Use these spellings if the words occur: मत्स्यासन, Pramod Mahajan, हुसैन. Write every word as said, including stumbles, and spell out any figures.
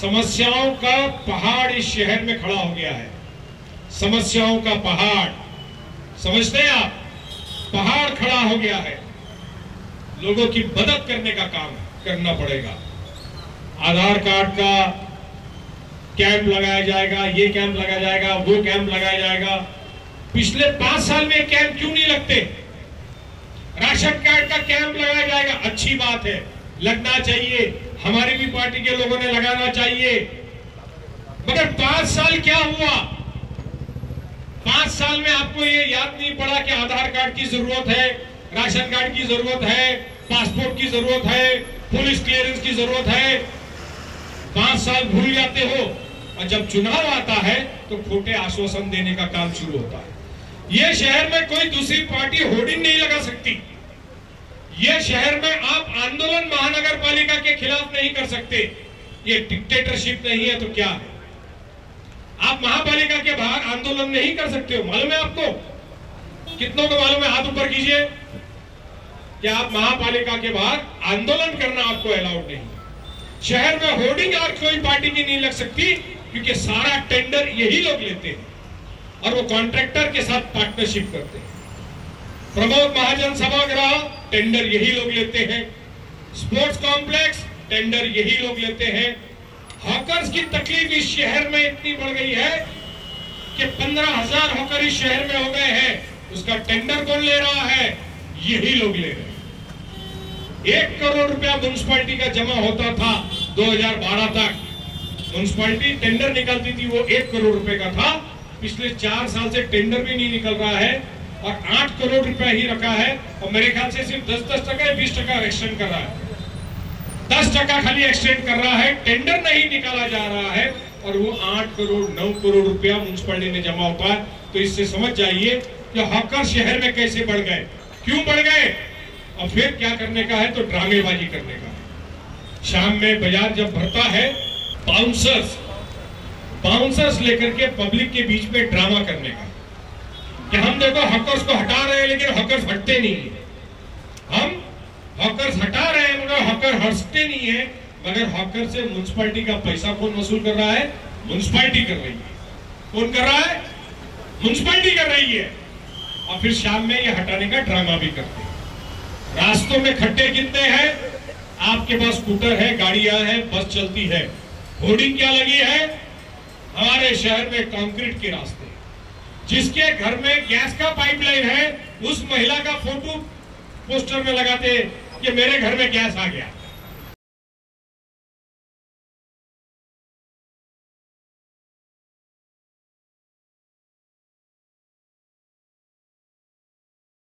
समस्याओं का पहाड़ इस शहर में खड़ा हो गया है। समस्याओं का पहाड़, समझते हैं आप, पहाड़ खड़ा हो गया है। लोगों की मदद करने का काम करना पड़ेगा। आधार कार्ड का कैंप लगाया जाएगा, ये कैंप लगाया जाएगा, वो कैंप लगाया जाएगा। पिछले पांच साल में कैंप क्यों नहीं लगते? राशन कार्ड का कैंप लगाया जाएगा, अच्छी बात है, लगना चाहिए, हमारी भी पार्टी के लोगों ने लगाना चाहिए। मगर पांच साल क्या हुआ? पांच साल में आपको ये याद नहीं पड़ा कि आधार कार्ड की जरूरत है, राशन कार्ड की जरूरत है, पासपोर्ट की जरूरत है, पुलिस क्लियरेंस की जरूरत है। पांच साल भूल जाते हो और जब चुनाव आता है तो खोटे आश्वासन देने का काम शुरू होता है। यह शहर में कोई दूसरी पार्टी होर्डिंग नहीं लगा सकती। यह शहर में आप आंदोलन महानगर पालिका के खिलाफ नहीं कर सकते। ये डिक्टेटरशिप नहीं है तो क्या है? आप महापालिका के बाहर आंदोलन नहीं कर सकते हो। मालूम है आपको? कितनों को मालूम है? हाथ ऊपर कीजिए। क्या आप महापालिका के बाहर आंदोलन करना आपको अलाउड नहीं। शहर में होर्डिंग और कोई पार्टी की नहीं लग सकती, क्योंकि सारा टेंडर यही लोग लेते हैं और वो कॉन्ट्रैक्टर के साथ पार्टनरशिप करते हैं। प्रमोद महाजन सभागृह टेंडर यही लोग लेते हैं, स्पोर्ट्स कॉम्प्लेक्स टेंडर यही लोग लेते हैं। हॉकर्स की तकलीफ इस शहर में इतनी बढ़ गई है कि पंद्रह हजार हॉकर इस शहर में हो गए हैं। उसका टेंडर कौन ले रहा है? यही लोग ले रहे हैं। एक करोड़ रुपया म्यूनसिपालिटी का जमा होता था दो हजार बारह तक। म्यूनसिपालिटी टेंडर निकालती थी, वो एक करोड़ रुपए का था। पिछले चार साल से टेंडर भी नहीं निकल रहा है और आठ करोड़ रुपया ही रखा है। और मेरे ख्याल से सिर्फ दस दस टका बीस टका एक्सटेंड कर रहा है, दस टका खाली एक्सटेंड कर रहा है, टेंडर नहीं निकाला जा रहा है। और वो आठ करोड़ नौ करोड़ रुपया म्यूनसिपालिटी में जमा होता है। तो इससे समझ जाइए कि हॉकर शहर में कैसे बढ़ गए, क्यों बढ़ गए। और फिर क्या करने का है? तो ड्रामेबाजी करने का है। शाम में बाजार जब भरता है, बाउंसर्स बाउंसर्स लेकर के पब्लिक के बीच में ड्रामा करने का कि हम देखो हॉकर्स को हटा रहे हैं, लेकिन हॉकर्स हटते नहीं है। हम हॉकर्स हटा रहे हैं मगर हॉकर हटते नहीं है। मगर हॉकर से म्यूनसिपालिटी का पैसा कौन वसूल कर रहा है? म्यूनसिपालिटी कर रही है। कौन कर रहा है? म्यूनसिपालिटी कर रही है। और फिर शाम में ये हटाने का ड्रामा भी करते हैं। रास्तों में खड्डे कितने हैं? आपके पास स्कूटर है, गाड़ियां हैं, बस चलती है, होर्डिंग क्या लगी है? हमारे शहर में कॉन्क्रीट के रास्ते। जिसके घर में गैस का पाइपलाइन है उस महिला का फोटो पोस्टर में लगाते कि मेरे घर में गैस आ गया।